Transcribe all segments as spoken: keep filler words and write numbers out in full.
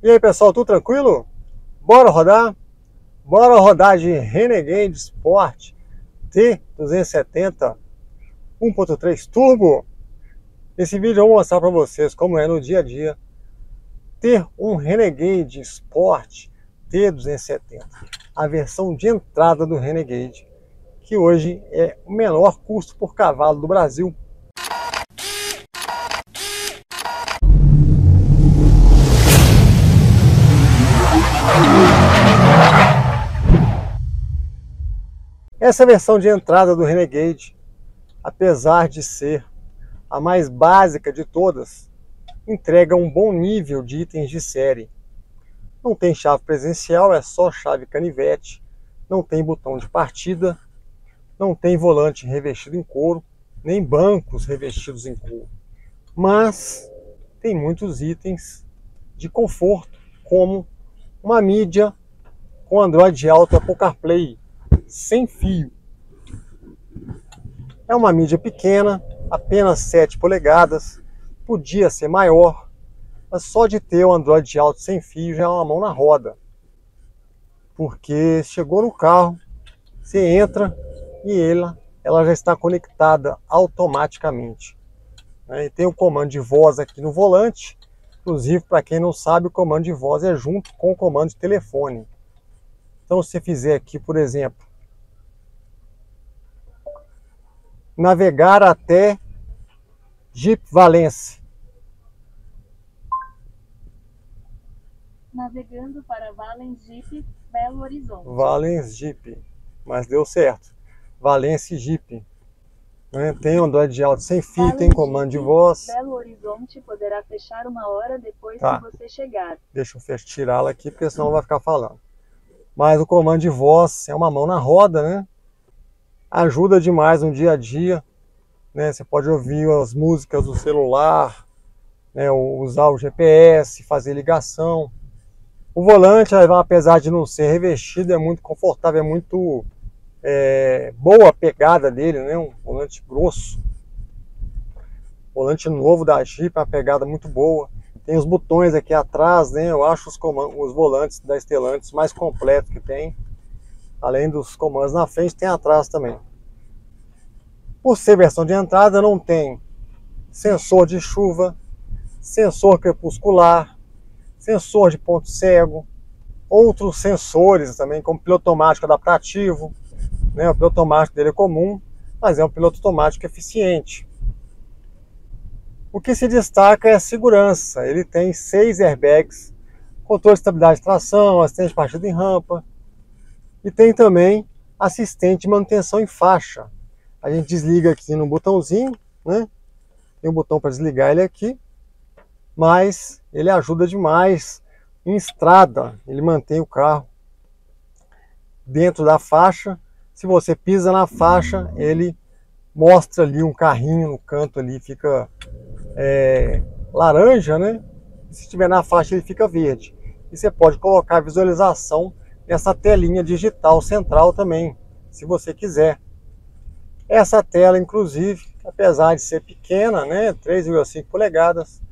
E aí pessoal, tudo tranquilo? Bora rodar? Bora rodar de Renegade Sport T duzentos e setenta um ponto três turbo. Nesse vídeo eu vou mostrar para vocês como é no dia a dia ter um Renegade Sport T duzentos e setenta, a versão de entrada do Renegade, que hoje é o menor custo por cavalo do Brasil. Essa versão de entrada do Renegade, apesar de ser a mais básica de todas, entrega um bom nível de itens de série. Não tem chave presencial, é só chave canivete, não tem botão de partida, não tem volante revestido em couro, nem bancos revestidos em couro. Mas tem muitos itens de conforto, como uma mídia com Android Auto e Apple CarPlay, sem fio. É uma mídia pequena, apenas sete polegadas, podia ser maior, mas só de ter o Android Auto sem fio já é uma mão na roda, porque chegou no carro, você entra e ela, ela já está conectada automaticamente, né? E tem o comando de voz aqui no volante. Inclusive, para quem não sabe, o comando de voz é junto com o comando de telefone. Então, se você fizer aqui, por exemplo, navegar até Jeep Valença. Navegando para Valens Jeep, Belo Horizonte. Valens Jeep, mas deu certo. Valência e Jeep. Tem Android Auto sem fio, Valens tem comando Jeep, de voz. Belo Horizonte poderá fechar uma hora depois tá. que você chegar. Deixa eu tirá-la aqui, porque senão vai ficar falando. Mas o comando de voz é uma mão na roda, né? Ajuda demais no dia a dia, né? Você pode ouvir as músicas do celular, né? Usar o G P S, fazer ligação. O volante, apesar de não ser revestido, é muito confortável, é muito é, boa a pegada dele, né? Um volante grosso. Volante novo da Jeep, uma pegada muito boa. Tem os botões aqui atrás, né? Eu acho os, comandos, os volantes da Stellantis mais completo que tem. Além dos comandos na frente, tem atrás também. Por ser versão de entrada, não tem sensor de chuva, sensor crepuscular, sensor de ponto cego, outros sensores também, como piloto automático adaptativo, né? O piloto automático dele é comum, mas é um piloto automático eficiente. O que se destaca é a segurança. Ele tem seis airbags, controle de estabilidade de tração, assistente de partida em rampa e tem também assistente de manutenção em faixa. A gente desliga aqui no botãozinho, né? Tem um botão para desligar ele aqui, mas ele ajuda demais em estrada. Ele mantém o carro dentro da faixa. Se você pisa na faixa, ele mostra ali um carrinho no canto ali, fica É, laranja, né? Se estiver na faixa ele fica verde. E você pode colocar a visualização nessa telinha digital central também, se você quiser. Essa tela, inclusive, apesar de ser pequena, né, três vírgula cinco polegadas,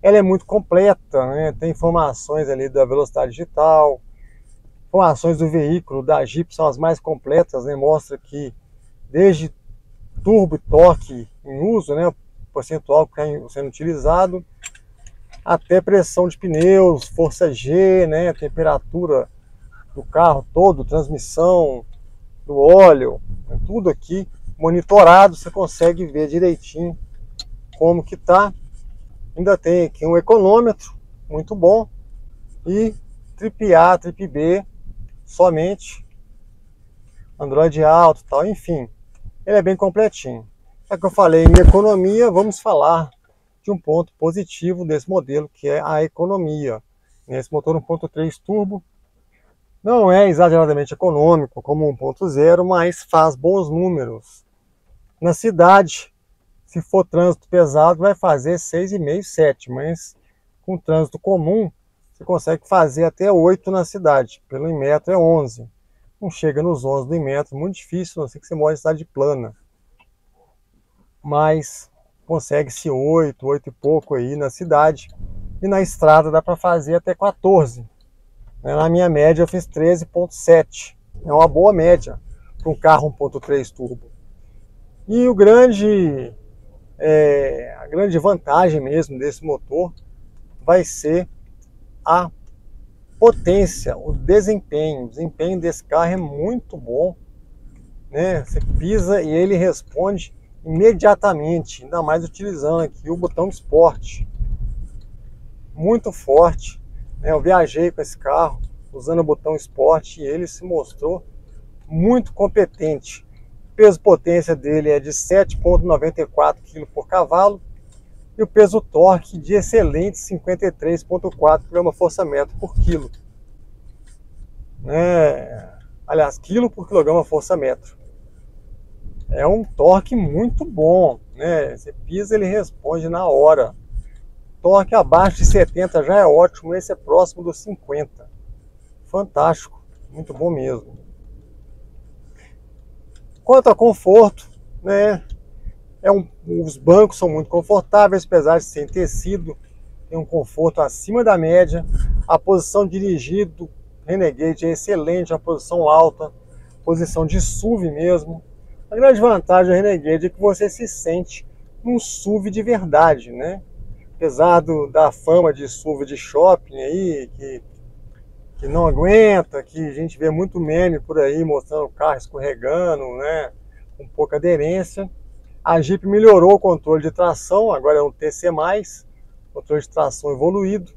ela é muito completa, né? Tem informações ali da velocidade digital, informações do veículo, da Jeep, são as mais completas, né? Mostra que desde turbo e torque em uso, né, percentual que está sendo utilizado, até pressão de pneus, força G, né, temperatura do carro todo, transmissão, do óleo, né, tudo aqui monitorado, você consegue ver direitinho como que tá. Ainda tem aqui um econômetro muito bom e trip A, trip B somente, Android Auto, tal, enfim, ele é bem completinho. É que eu falei em economia, vamos falar de um ponto positivo desse modelo, que é a economia. Esse motor um ponto três turbo não é exageradamente econômico como um ponto zero, mas faz bons números. Na cidade, se for trânsito pesado, vai fazer seis vírgula cinco, sete, mas com trânsito comum, você consegue fazer até oito na cidade, pelo Inmetro é onze. Não chega nos onze do Inmetro, muito difícil, a não ser que você mora em cidade plana. Mas consegue-se oito, oito e pouco aí na cidade, e na estrada dá para fazer até quatorze. Na minha média eu fiz treze vírgula sete, é uma boa média para um carro um ponto três turbo. E o grande, é, a grande vantagem mesmo desse motor vai ser a potência, o desempenho. O desempenho desse carro é muito bom, né? Você pisa e ele responde imediatamente, ainda mais utilizando aqui o botão de esporte. Muito forte, né? Eu viajei com esse carro usando o botão esporte e ele se mostrou muito competente. O peso-potência dele é de sete vírgula noventa e quatro quilos por cavalo e o peso-torque de excelente cinquenta e três vírgula quatro quilos por quilo, né? Aliás, quilo por quilograma força metro. É um torque muito bom, né? Você pisa, ele responde na hora. Torque abaixo de setenta já é ótimo, esse é próximo dos cinquenta. Fantástico, muito bom mesmo. Quanto a conforto, né? É um, os bancos são muito confortáveis, apesar de serem tecido, tem um conforto acima da média. A posição dirigida do Renegade é excelente, uma posição alta, posição de S U V mesmo. A grande vantagem do Renegade é que você se sente num S U V de verdade, né? Apesar do, da fama de S U V de shopping aí, que, que não aguenta, que a gente vê muito meme por aí mostrando o carro escorregando, né? Com pouca aderência. A Jeep melhorou o controle de tração, agora é um T C mais, controle de tração evoluído.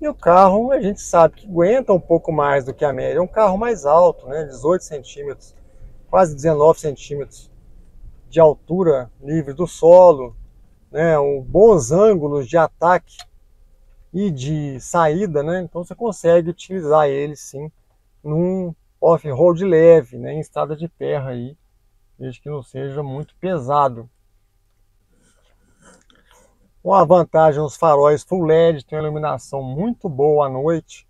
E o carro a gente sabe que aguenta um pouco mais do que a média, é um carro mais alto, né? dezoito centímetros. Quase dezenove centímetros de altura livre do solo, né? Um, bons ângulos de ataque e de saída, né? Então você consegue utilizar ele sim num off-road leve, né? Em estrada de terra aí, desde que não seja muito pesado. Uma vantagem, os faróis full L E D, tem uma iluminação muito boa à noite,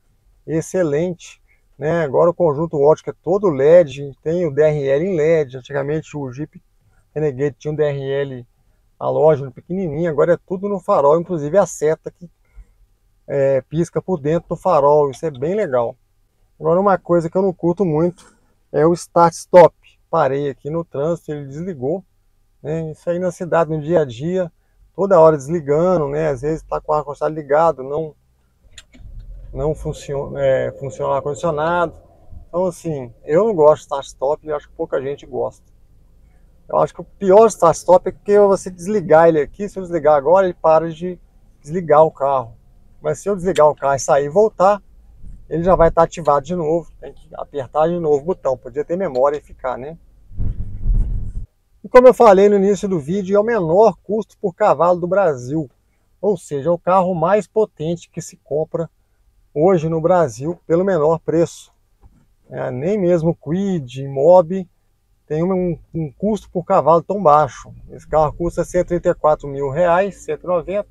excelente. Né? Agora o conjunto ótico é todo L E D, tem o D R L em L E D. Antigamente o Jeep Renegade tinha um D R L, a loja pequenininha, agora é tudo no farol, inclusive a seta que é, pisca por dentro do farol, isso é bem legal. Agora uma coisa que eu não curto muito é o start stop. Parei aqui no trânsito, ele desligou, né? Isso aí na cidade, no dia a dia, toda hora desligando, né? Às vezes está com o ar-condicionado ligado, não não funciona, é, funciona o ar-condicionado. Então assim, eu não gosto de start-stop e acho que pouca gente gosta. Eu acho que o pior start-stop é que você desligar ele aqui, se eu desligar agora, ele para de desligar o carro. Mas se eu desligar o carro e sair e voltar, ele já vai estar ativado de novo, tem que apertar de novo o botão, podia ter memória e ficar, né? E como eu falei no início do vídeo, é o menor custo por cavalo do Brasil, ou seja, é o carro mais potente que se compra hoje no Brasil pelo menor preço. É, nem mesmo Kwid, Mobi tem um, um custo por cavalo tão baixo. Esse carro custa cento e trinta e quatro mil reais, cento e noventa,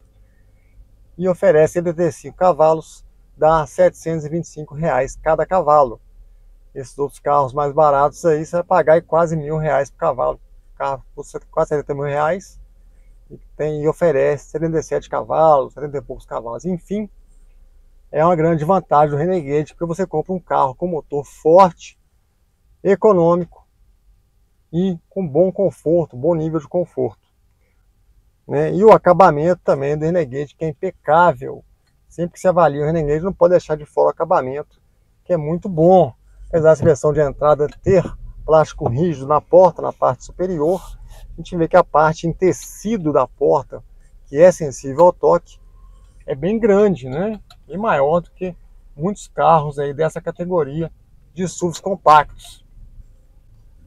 e oferece setenta e cinco cavalos, dá setecentos e vinte e cinco reais cada cavalo. Esses outros carros mais baratos aí, você vai pagar quase mil reais por cavalo. O carro custa quase setenta mil reais e, tem, e oferece setenta e sete cavalos, setenta e poucos cavalos, enfim. É uma grande vantagem do Renegade, porque você compra um carro com motor forte, econômico e com bom conforto, bom nível de conforto, né? E o acabamento também do Renegade, que é impecável. Sempre que se avalia o Renegade, não pode deixar de fora o acabamento, que é muito bom. Apesar da versão de entrada ter plástico rígido na porta, na parte superior, a gente vê que a parte em tecido da porta, que é sensível ao toque, é bem grande, né? E maior do que muitos carros aí dessa categoria de S U Vs compactos.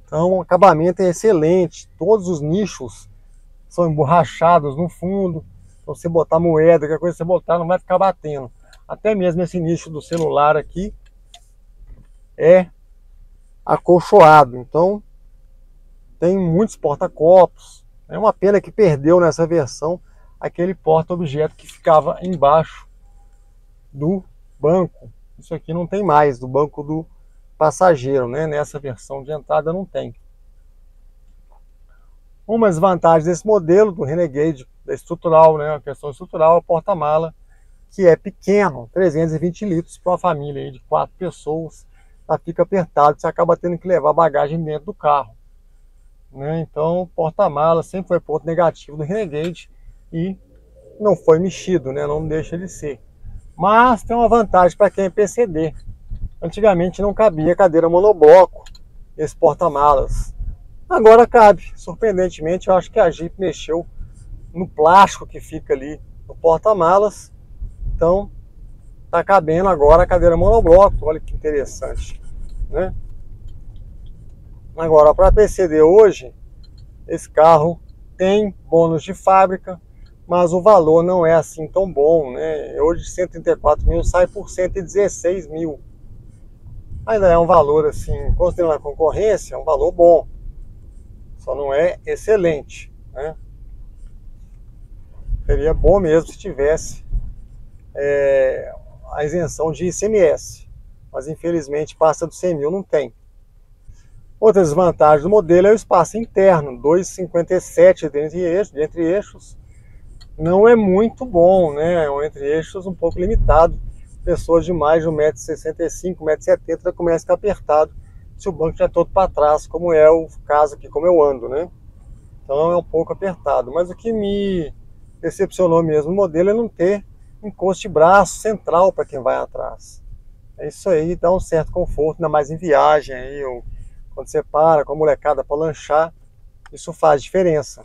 Então o acabamento é excelente, todos os nichos são emborrachados no fundo, então você botar moeda, qualquer coisa que você botar não vai ficar batendo. Até mesmo esse nicho do celular aqui é acolchoado, então tem muitos porta-copos. É uma pena que perdeu nessa versão aquele porta-objeto que ficava embaixo do banco. Isso aqui não tem mais, do banco do passageiro, né? Nessa versão de entrada não tem. Umas vantagens desse modelo do Renegade estrutural, né, a questão estrutural, é o porta-mala, que é pequeno, trezentos e vinte litros para uma família aí de quatro pessoas, ela fica apertado, você acaba tendo que levar bagagem dentro do carro, né? Então, porta-mala sempre foi ponto negativo do Renegade e não foi mexido, né? Não deixa de ser. Mas tem uma vantagem para quem é P C D. Antigamente não cabia cadeira monobloco esse porta-malas. Agora cabe. Surpreendentemente, eu acho que a Jeep mexeu no plástico que fica ali no porta-malas. Então, tá cabendo agora a cadeira monobloco. Olha que interessante, né? Agora, para P C D hoje, esse carro tem bônus de fábrica, mas o valor não é assim tão bom, né? Hoje cento e trinta e quatro mil sai por cento e dezesseis mil. Ainda é um valor assim, considerando a concorrência, é um valor bom. Só não é excelente, né? Seria bom mesmo se tivesse é, a isenção de I C M S, mas infelizmente passa dos cem mil, não tem. Outra desvantagem do modelo é o espaço interno, dois vírgula cinquenta e sete entre eixos, entre eixos. Não é muito bom, né? É um entre eixos um pouco limitado. Pessoas de mais de um metro e sessenta e cinco, um metro e setenta começa a ficar apertado se o banco já é todo para trás, como é o caso aqui, como eu ando, né? Então é um pouco apertado. Mas o que me decepcionou mesmo no modelo é não ter encosto de braço central para quem vai atrás. É isso aí, dá um certo conforto, ainda mais em viagem, aí, ou quando você para com a molecada para lanchar, isso faz diferença.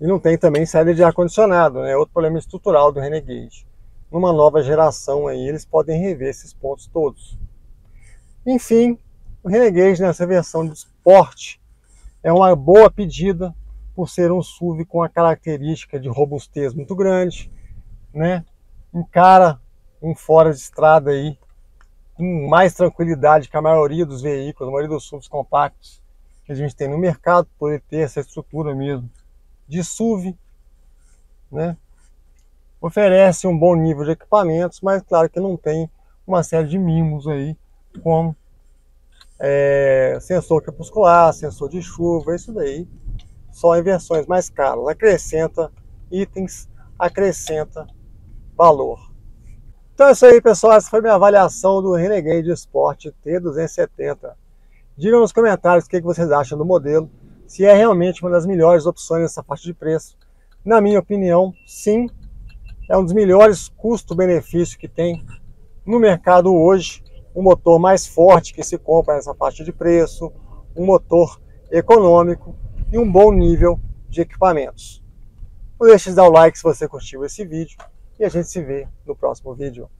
E não tem também saída de ar-condicionado, né? Outro problema estrutural do Renegade. Numa nova geração aí, eles podem rever esses pontos todos. Enfim, o Renegade nessa versão de esporte é uma boa pedida por ser um S U V com a característica de robustez muito grande, né? Encara um fora de estrada aí com mais tranquilidade que a maioria dos veículos, a maioria dos S U Vs compactos que a gente tem no mercado, por ele ter essa estrutura mesmo de S U V, né? Oferece um bom nível de equipamentos, mas claro que não tem uma série de mimos aí, como É, sensor crepuscular, sensor de chuva, isso daí só em versões mais caras. Acrescenta itens, acrescenta valor. Então é isso aí, pessoal, essa foi minha avaliação do Renegade Sport T duzentos e setenta. Digam nos comentários o que vocês acham do modelo, se é realmente uma das melhores opções nessa parte de preço. Na minha opinião, sim, é um dos melhores custo-benefício que tem no mercado hoje. Um motor mais forte que se compra nessa faixa de preço, um motor econômico e um bom nível de equipamentos. Não deixe de dar o like se você curtiu esse vídeo e a gente se vê no próximo vídeo.